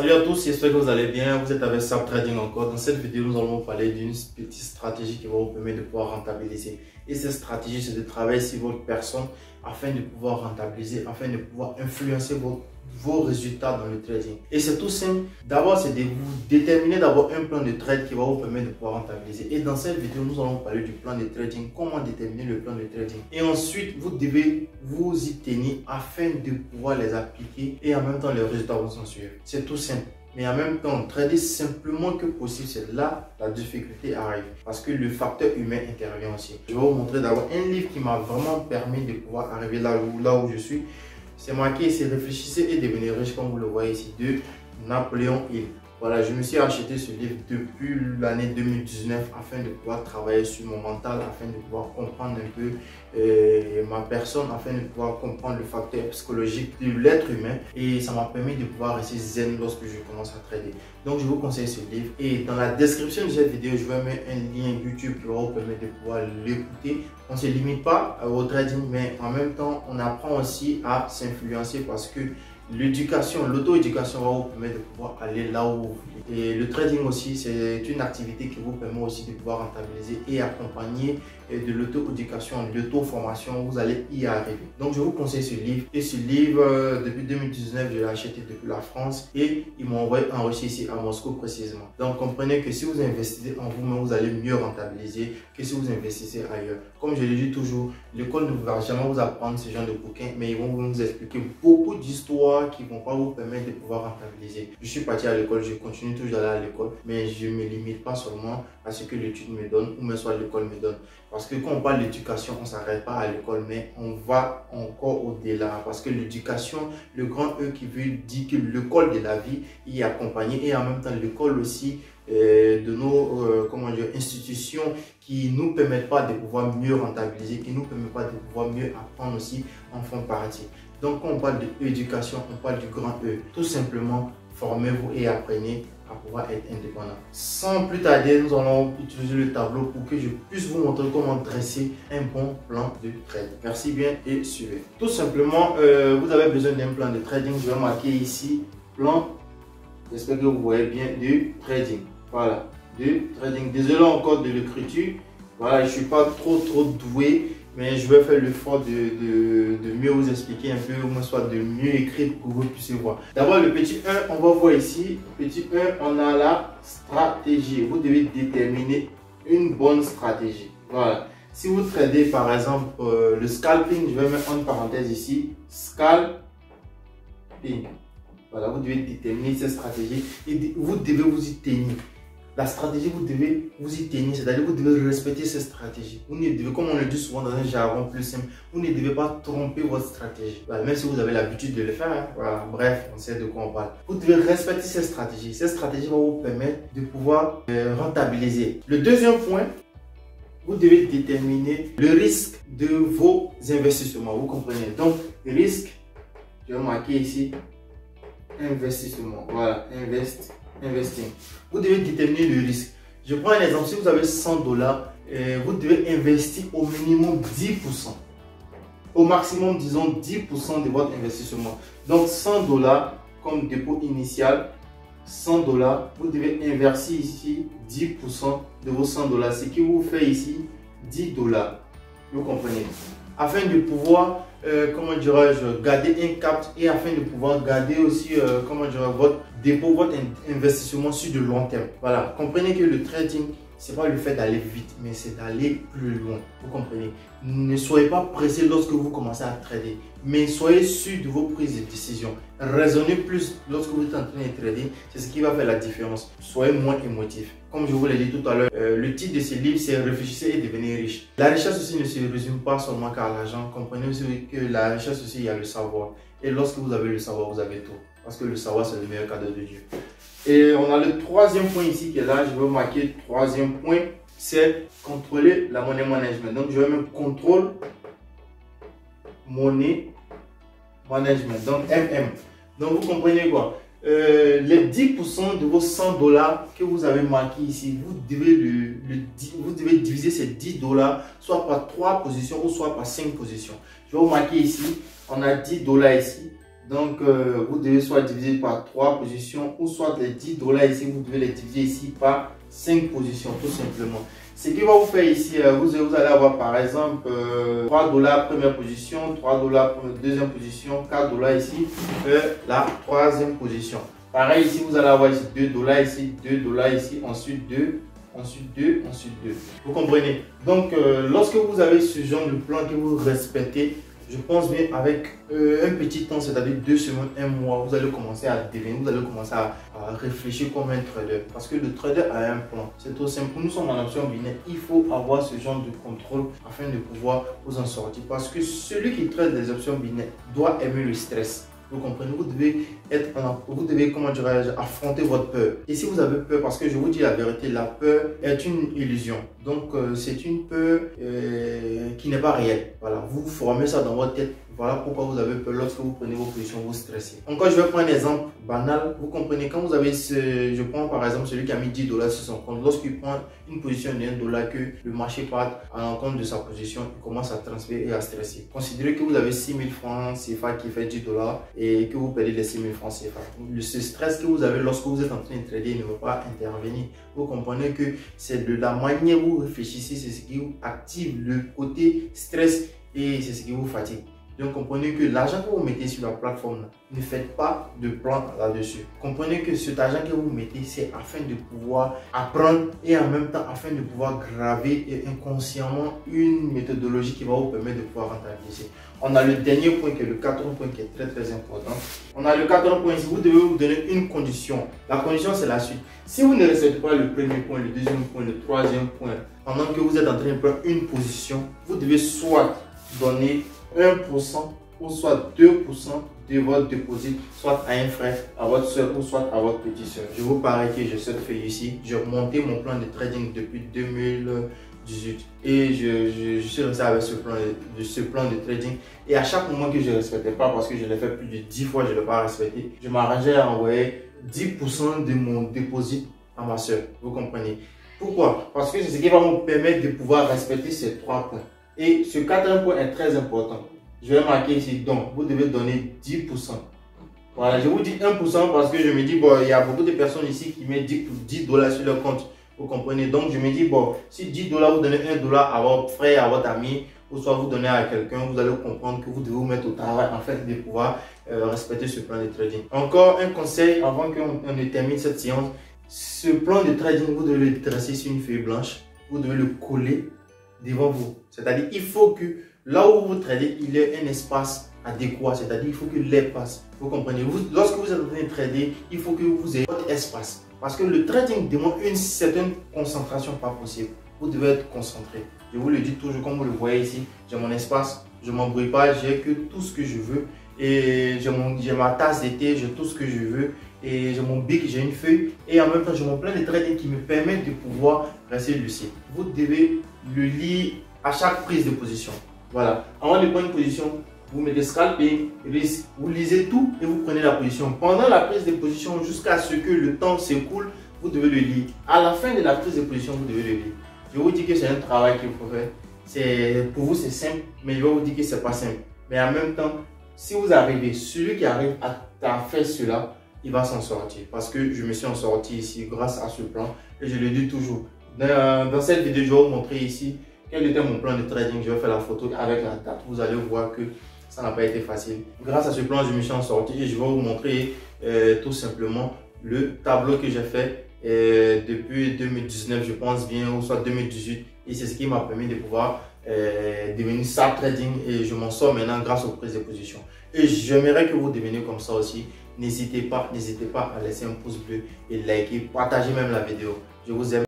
Salut à tous, j'espère que vous allez bien. Vous êtes avec SAP Trading encore. Dans cette vidéo, nous allons vous parler d'une petite stratégie qui va vous permettre de pouvoir rentabiliser. Et cette stratégie, c'est de travailler sur votre personne afin de pouvoir rentabiliser, afin de pouvoir influencer vos résultats dans le trading. Et c'est tout simple. D'abord, c'est de vous déterminer d'abord un plan de trade qui va vous permettre de pouvoir rentabiliser. Et dans cette vidéo, nous allons parler du plan de trading, comment déterminer le plan de trading. Et ensuite, vous devez vous y tenir afin de pouvoir les appliquer et en même temps, les résultats vont s'en suivre. C'est tout simple. Mais en même temps, trader simplement que possible, c'est là la difficulté arrive. Parce que le facteur humain intervient aussi. Je vais vous montrer d'abord un livre qui m'a vraiment permis de pouvoir arriver là où je suis. C'est marqué ici, Réfléchissez et devenir riche, comme vous le voyez ici, de Napoléon Hill. Voilà, je me suis acheté ce livre depuis l'année 2019 afin de pouvoir travailler sur mon mental, afin de pouvoir comprendre un peu ma personne, afin de pouvoir comprendre le facteur psychologique de l'être humain. Et ça m'a permis de pouvoir rester zen lorsque je commence à trader. Donc je vous conseille ce livre. Et dans la description de cette vidéo, je vais mettre un lien YouTube qui va vous permettre de pouvoir l'écouter. On ne se limite pas au trading, mais en même temps, on apprend aussi à s'influencer parce que l'éducation, l'auto-éducation va vous permettre de pouvoir aller là où vous voulez. Et le trading aussi, c'est une activité qui vous permet aussi de pouvoir rentabiliser et accompagner de l'auto-éducation, de l'auto-formation, vous allez y arriver. Donc je vous conseille ce livre. Et ce livre, depuis 2019, je l'ai acheté depuis la France et ils m'ont envoyé en Russie, ici à Moscou précisément. Donc comprenez que si vous investissez en vous-même, vous allez mieux rentabiliser que si vous investissez ailleurs. Comme je le dis toujours, l'école ne va jamais vous apprendre ce genre de bouquins, mais ils vont vous expliquer beaucoup d'histoires qui vont pas vous permettre de pouvoir rentabiliser. Je suis parti à l'école, je continue toujours d'aller à l'école, mais je me limite pas seulement à ce que l'étude me donne ou même soit l'école me donne. Parce que quand on parle d'éducation, on s'arrête pas à l'école, mais on va encore au-delà. Parce que l'éducation, le grand E qui veut dire que l'école de la vie y est accompagnée et en même temps l'école aussi de nos comment dire, institutions qui nous permettent pas de pouvoir mieux rentabiliser, qui nous permettent pas de pouvoir mieux apprendre aussi en font partie. Donc quand on parle d'éducation, on parle du grand E. Tout simplement, formez-vous et apprenez à pouvoir être indépendant. Sans plus tarder, nous allons utiliser le tableau pour que je puisse vous montrer comment dresser un bon plan de trading. Merci bien et suivez. Tout simplement, vous avez besoin d'un plan de trading. Je vais marquer ici plan, j'espère que vous voyez bien, du trading. Voilà, du trading. Désolé encore de l'écriture. Voilà, je ne suis pas trop doué. Mais je vais faire l'effort de mieux vous expliquer un peu, au moins soit de mieux écrire pour que vous puissiez voir. D'abord, le petit 1, on va voir ici. Petit 1, on a la stratégie. Vous devez déterminer une bonne stratégie. Voilà. Si vous tradez par exemple le scalping, je vais mettre en parenthèse ici. Scalping. Voilà, vous devez déterminer cette stratégie et vous devez vous y tenir. La stratégie, vous devez vous y tenir, c'est-à-dire vous devez respecter cette stratégie. Vous ne devez, comme on le dit souvent dans un jargon plus simple, vous ne devez pas tromper votre stratégie. Voilà, même si vous avez l'habitude de le faire, hein, voilà, bref, on sait de quoi on parle. Vous devez respecter cette stratégie. Cette stratégie va vous permettre de pouvoir rentabiliser. Le deuxième point, vous devez déterminer le risque de vos investissements. Vous comprenez? Donc, risque, je vais marquer ici, investissement. Voilà, investir. Vous devez déterminer le risque. Je prends un exemple, si vous avez 100 $, vous devez investir au minimum 10%. Au maximum, disons 10% de votre investissement. Donc 100 $ comme dépôt initial, 100 $, vous devez investir ici 10% de vos 100 $, ce qui vous fait ici 10 $. Vous comprenez? Afin de pouvoir, comment dirais-je, garder un cap et afin de pouvoir garder aussi, comment dirais-je, votre dépôt, votre investissement sur du long terme. Voilà, comprenez que le trading, c'est pas le fait d'aller vite, mais c'est d'aller plus loin. Vous comprenez? Ne soyez pas pressé lorsque vous commencez à trader, mais soyez sûr de vos prises de décision. Raisonnez plus lorsque vous êtes en train de trader, c'est ce qui va faire la différence. Soyez moins émotif. Comme je vous l'ai dit tout à l'heure, le titre de ce livre, c'est Réfléchissez et devenir riche. La richesse aussi ne se résume pas seulement qu'à l'argent. Comprenez aussi que la richesse aussi, il y a le savoir. Et lorsque vous avez le savoir, vous avez tout. Parce que le savoir, c'est le meilleur cadeau de Dieu. Et on a le troisième point ici, qui est là, je vais marquer troisième point, c'est contrôler la money management. Donc, je vais mettre contrôle money management, donc MM. Donc, vous comprenez quoi? Les 10% de vos 100 $ que vous avez marqué ici, vous devez diviser ces 10 $, soit par 3 positions ou soit par 5 positions. Je vais vous marquer ici, on a 10 $ ici. Donc, vous devez soit diviser par 3 positions ou soit les 10$ ici, vous devez les diviser ici par 5 positions, tout simplement. Ce qui va vous faire ici, vous allez avoir par exemple 3$ première position, 3$ deuxième position, 4$ ici, la troisième position. Pareil ici, vous allez avoir ici 2$ ici, 2$ ici, ensuite 2, ensuite 2, ensuite 2. Vous comprenez? Donc, lorsque vous avez ce genre de plan que vous respectez, je pense bien avec un petit temps, c'est-à-dire 2 semaines, 1 mois, vous allez commencer à devenir, vous allez commencer à réfléchir comme un trader. Parce que le trader a un plan. C'est tout simple. Nous sommes en option binaire. Il faut avoir ce genre de contrôle afin de pouvoir vous en sortir. Parce que celui qui traite des options binaires doit aimer le stress. Vous comprenez, vous devez être en, vous devez, comment dirais-je, affronter votre peur. Et si vous avez peur, parce que je vous dis la vérité, la peur est une illusion. Donc, c'est une peur qui n'est pas réelle. Voilà, vous formez ça dans votre tête. Voilà pourquoi vous avez peur lorsque vous prenez vos positions, vous stressez. Encore, je vais prendre un exemple banal. Vous comprenez, quand vous avez ce... Je prends par exemple celui qui a mis 10$ sur son compte. Lorsqu'il prend une position de 1$, que le marché parte à l'encontre de sa position, il commence à transférer et à stresser. Considérez que vous avez 6000 francs CFA qui fait 10$ et que vous perdez les 6000 francs CFA. Ce stress que vous avez lorsque vous êtes en train de trader ne va pas intervenir. Vous comprenez que c'est de la manière où vous réfléchissez, c'est ce qui vous active le côté stress et c'est ce qui vous fatigue. Donc, comprenez que l'argent que vous mettez sur la plateforme, ne faites pas de plan là-dessus. Comprenez que cet argent que vous mettez, c'est afin de pouvoir apprendre et en même temps afin de pouvoir graver inconsciemment une méthodologie qui va vous permettre de pouvoir rentabiliser. On a le dernier point qui est le 4e point qui est très très important. On a le 4e point ici, vous devez vous donner une condition. La condition c'est la suite. Si vous ne respectez pas le premier point, le deuxième point, le troisième point, pendant que vous êtes en train de prendre une position, vous devez soit donner 1% ou soit 2% de votre déposit, soit à un frère, à votre soeur ou soit à votre petite soeur. Je vous parie que je suis réussi. J'ai monté mon plan de trading depuis 2018 et je suis resté avec ce plan de trading. Et à chaque moment que je ne respectais pas, parce que je l'ai fait plus de 10 fois, je ne l'ai pas respecté, je m'arrangeais à envoyer 10% de mon déposit à ma soeur. Vous comprenez? Pourquoi? Parce que c'est ce qui va me permettre de pouvoir respecter ces 3 points. Et ce 4e point est très important. Je vais marquer ici, donc vous devez donner 10%. Voilà, je vous dis 1% parce que je me dis, bon, il y a beaucoup de personnes ici qui mettent 10$ sur leur compte. Vous comprenez? Donc, je me dis, bon, si 10$, vous donnez 1$ à votre frère, à votre ami, ou soit vous donnez à quelqu'un, vous allez comprendre que vous devez vous mettre au travail en fait de pouvoir respecter ce plan de trading. Encore un conseil avant qu'on ne termine cette séance. Ce plan de trading, vous devez le tracer sur une feuille blanche. Vous devez le coller devant vous. C'est-à-dire, il faut que là où vous tradez, il y ait un espace adéquat. C'est-à-dire, il faut que l'air passe. Vous comprenez? Lorsque vous êtes en train de trader, il faut que vous ayez votre espace. Parce que le trading demande une certaine concentration, pas possible. Vous devez être concentré. Je vous le dis toujours, comme vous le voyez ici, j'ai mon espace, je ne m'embrouille pas, j'ai que tout ce que je veux. Et j'ai ma tasse de thé, j'ai tout ce que je veux. Et j'ai mon bic, j'ai une feuille. Et en même temps, j'ai mon plan de trading qui me permet de pouvoir rester lucide. Vous devez le lire à chaque prise de position. Voilà, avant de prendre une position, vous mettez scalping, risque, vous lisez tout et vous prenez la position. Pendant la prise de position, jusqu'à ce que le temps s'écoule, vous devez le lire. À la fin de la prise de position, vous devez le lire. Je vous dis que c'est un travail qu'il faut faire. Pour vous, c'est simple, mais je vais vous dire que c'est pas simple. Mais en même temps, si vous arrivez, celui qui arrive à faire cela, il va s'en sortir. Parce que je me suis en sorti ici grâce à ce plan et je le dis toujours. Dans cette vidéo, je vais vous montrer ici quel était mon plan de trading. Je vais faire la photo avec la date. Vous allez voir que ça n'a pas été facile. Grâce à ce plan, je me suis en sorti et je vais vous montrer tout simplement le tableau que j'ai fait depuis 2019, je pense bien, ou soit 2018. Et c'est ce qui m'a permis de pouvoir devenir SAP Trading et je m'en sors maintenant grâce aux prises de position. Et j'aimerais que vous deveniez comme ça aussi. N'hésitez pas à laisser un pouce bleu et liker, partager même la vidéo. Je vous aime.